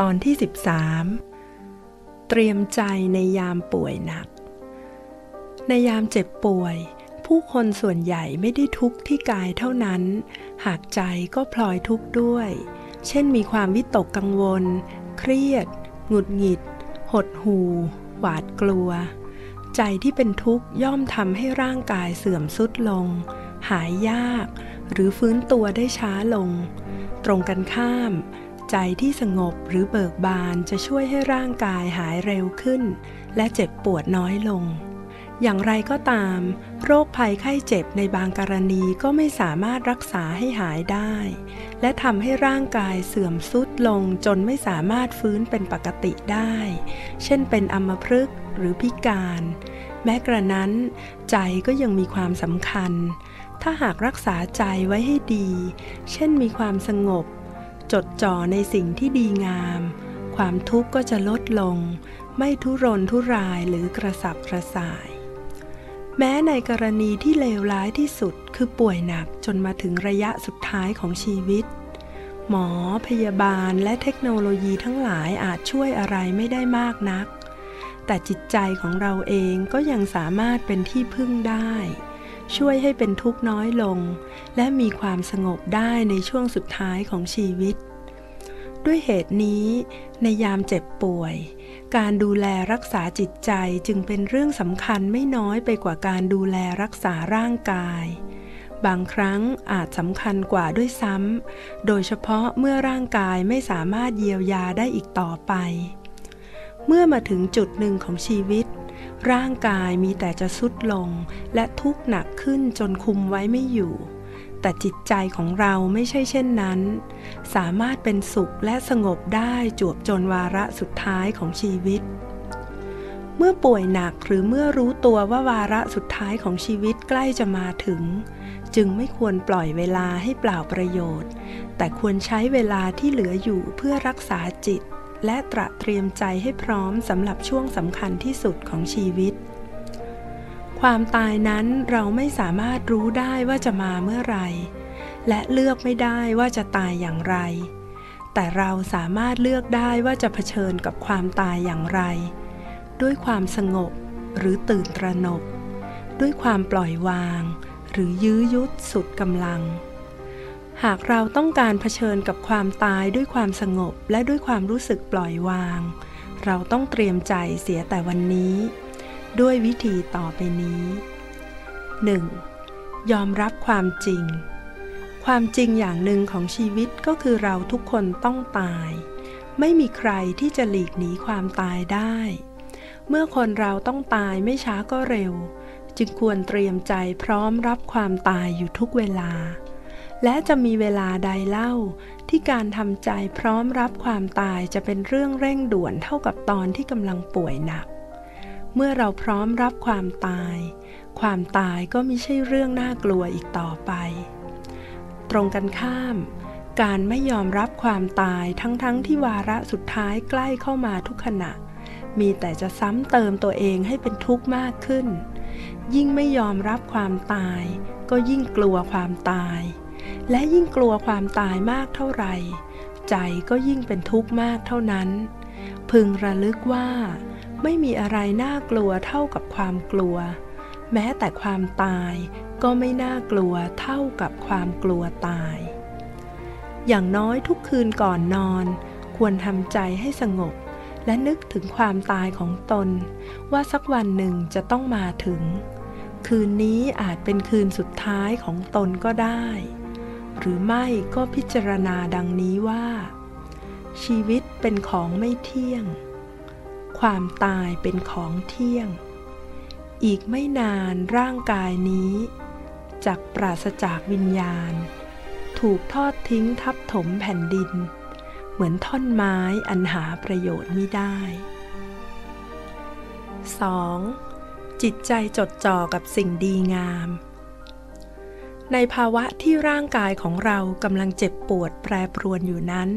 ตอนที่13เตรียมใจในยามป่วยหนักในยามเจ็บป่วยผู้คนส่วนใหญ่ไม่ได้ทุกข์ที่กายเท่านั้นหากใจก็พลอยทุกข์ด้วยเช่นมีความวิตกกังวลเครียดหงุดหงิดหดหู่หวาดกลัวใจที่เป็นทุกข์ย่อมทำให้ร่างกายเสื่อมทรุดลงหายยากหรือฟื้นตัวได้ช้าลงตรงกันข้ามใจที่สงบหรือเบิกบานจะช่วยให้ร่างกายหายเร็วขึ้นและเจ็บปวดน้อยลงอย่างไรก็ตามโรคภัยไข้เจ็บในบางกรณีก็ไม่สามารถรักษาให้หายได้และทำให้ร่างกายเสื่อมทรุดลงจนไม่สามารถฟื้นเป็นปกติได้เช่นเป็นอัมพฤกษ์หรือพิการแม้กระนั้นใจก็ยังมีความสำคัญถ้าหากรักษาใจไว้ให้ดีเช่นมีความสงบจดจ่อในสิ่งที่ดีงามความทุกข์ก็จะลดลงไม่ทุรนทุรายหรือกระสับกระส่ายแม้ในกรณีที่เลวร้ายที่สุดคือป่วยหนักจนมาถึงระยะสุดท้ายของชีวิตหมอพยาบาลและเทคโนโลยีทั้งหลายอาจช่วยอะไรไม่ได้มากนักแต่จิตใจของเราเองก็ยังสามารถเป็นที่พึ่งได้ช่วยให้เป็นทุกข์น้อยลงและมีความสงบได้ในช่วงสุดท้ายของชีวิตด้วยเหตุนี้ในยามเจ็บป่วยการดูแลรักษาจิตใจจึงเป็นเรื่องสำคัญไม่น้อยไปกว่าการดูแลรักษาร่างกายบางครั้งอาจสำคัญกว่าด้วยซ้ำโดยเฉพาะเมื่อร่างกายไม่สามารถเยียวยาได้อีกต่อไปเมื่อมาถึงจุดหนึ่งของชีวิตร่างกายมีแต่จะทรุดลงและทุกข์หนักขึ้นจนคุมไว้ไม่อยู่แต่จิตใจของเราไม่ใช่เช่นนั้นสามารถเป็นสุขและสงบได้จวบจนวาระสุดท้ายของชีวิตเมื่อป่วยหนักหรือเมื่อรู้ตัวว่าวาระสุดท้ายของชีวิตใกล้จะมาถึงจึงไม่ควรปล่อยเวลาให้เปล่าประโยชน์แต่ควรใช้เวลาที่เหลืออยู่เพื่อรักษาจิตและตระเตรียมใจให้พร้อมสำหรับช่วงสำคัญที่สุดของชีวิตความตายนั้นเราไม่สามารถรู้ได้ว่าจะมาเมื่อไหร่และเลือกไม่ได้ว่าจะตายอย่างไรแต่เราสามารถเลือกได้ว่าจะเผชิญกับความตายอย่างไรด้วยความสงบหรือตื่นตระหนกด้วยความปล่อยวางหรือยื้อยุดสุดกำลังหากเราต้องการเผชิญกับความตายด้วยความสงบและด้วยความรู้สึกปล่อยวางเราต้องเตรียมใจเสียแต่วันนี้ด้วยวิธีต่อไปนี้ 1. ยอมรับความจริงความจริงอย่างหนึ่งของชีวิตก็คือเราทุกคนต้องตายไม่มีใครที่จะหลีกหนีความตายได้เมื่อคนเราต้องตายไม่ช้าก็เร็วจึงควรเตรียมใจพร้อมรับความตายอยู่ทุกเวลาและจะมีเวลาใดเล่าที่การทำใจพร้อมรับความตายจะเป็นเรื่องเร่งด่วนเท่ากับตอนที่กำลังป่วยหนักเมื่อเราพร้อมรับความตายความตายก็ไม่ใช่เรื่องน่ากลัวอีกต่อไปตรงกันข้ามการไม่ยอมรับความตายทั้งที่วาระสุดท้ายใกล้เข้ามาทุกขณะมีแต่จะซ้ำเติมตัวเองให้เป็นทุกข์มากขึ้นยิ่งไม่ยอมรับความตายก็ยิ่งกลัวความตายและยิ่งกลัวความตายมากเท่าไหร่ใจก็ยิ่งเป็นทุกข์มากเท่านั้นพึงระลึกว่าไม่มีอะไรน่ากลัวเท่ากับความกลัวแม้แต่ความตายก็ไม่น่ากลัวเท่ากับความกลัวตายอย่างน้อยทุกคืนก่อนนอนควรทำใจให้สงบและนึกถึงความตายของตนว่าสักวันหนึ่งจะต้องมาถึงคืนนี้อาจเป็นคืนสุดท้ายของตนก็ได้หรือไม่ก็พิจารณาดังนี้ว่าชีวิตเป็นของไม่เที่ยงความตายเป็นของเที่ยงอีกไม่นานร่างกายนี้จักปราศจากวิญญาณถูกทอดทิ้งทับถมแผ่นดินเหมือนท่อนไม้อันหาประโยชน์มิได้ 2. จิตใจจดจ่อกับสิ่งดีงามในภาวะที่ร่างกายของเรากำลังเจ็บปวดแปรปรวนอยู่นั้น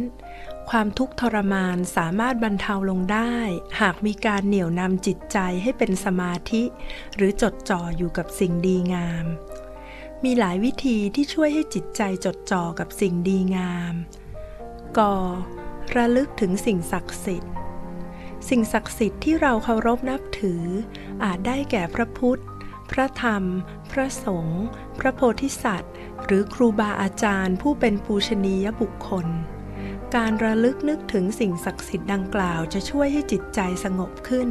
ความทุกข์ทรมานสามารถบรรเทาลงได้หากมีการเหนี่ยวนำจิตใจให้เป็นสมาธิหรือจดจ่ออยู่กับสิ่งดีงามมีหลายวิธีที่ช่วยให้จิตใจจดจ่อกับสิ่งดีงาม ระลึกถึงสิ่งศักดิ์สิทธิ์สิ่งศักดิ์สิทธิ์ที่เราเคารพนับถืออาจได้แก่พระพุทธพระธรรมพระสงฆ์พระโพธิสัตว์หรือครูบาอาจารย์ผู้เป็นปูชนียบุคคลการระลึกนึกถึงสิ่งศักดิ์สิทธิ์ดังกล่าวจะช่วยให้จิตใจสงบขึ้น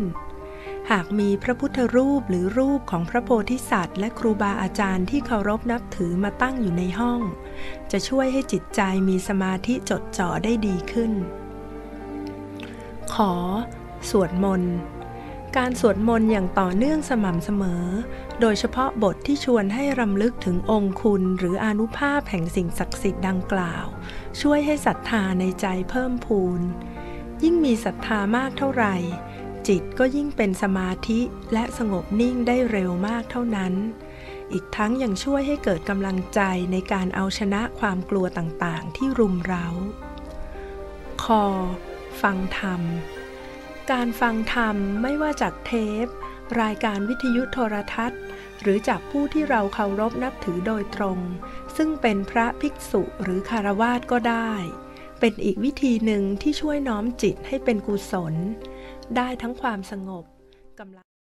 หากมีพระพุทธรูปหรือรูปของพระโพธิสัตว์และครูบาอาจารย์ที่เคารพนับถือมาตั้งอยู่ในห้องจะช่วยให้จิตใจมีสมาธิจดจ่อได้ดีขึ้นขอสวดมนต์การสวดมนต์อย่างต่อเนื่องสม่ำเสมอโดยเฉพาะบทที่ชวนให้รำลึกถึงองค์คุณหรืออานุภาพแห่งสิ่งศักดิ์สิทธิ์ดังกล่าวช่วยให้ศรัทธาในใจเพิ่มพูนยิ่งมีศรัทธามากเท่าไหร่จิตก็ยิ่งเป็นสมาธิและสงบนิ่งได้เร็วมากเท่านั้นอีกทั้งยังช่วยให้เกิดกำลังใจในการเอาชนะความกลัวต่างๆที่รุมเร้าคอฟังธรรมการฟังธรรมไม่ว่าจากเทปรายการวิทยุโทรทัศน์หรือจากผู้ที่เราเคารพนับถือโดยตรงซึ่งเป็นพระภิกษุหรือคฤหัสถ์ก็ได้เป็นอีกวิธีหนึ่งที่ช่วยน้อมจิตให้เป็นกุศลได้ทั้งความสงบกำลัง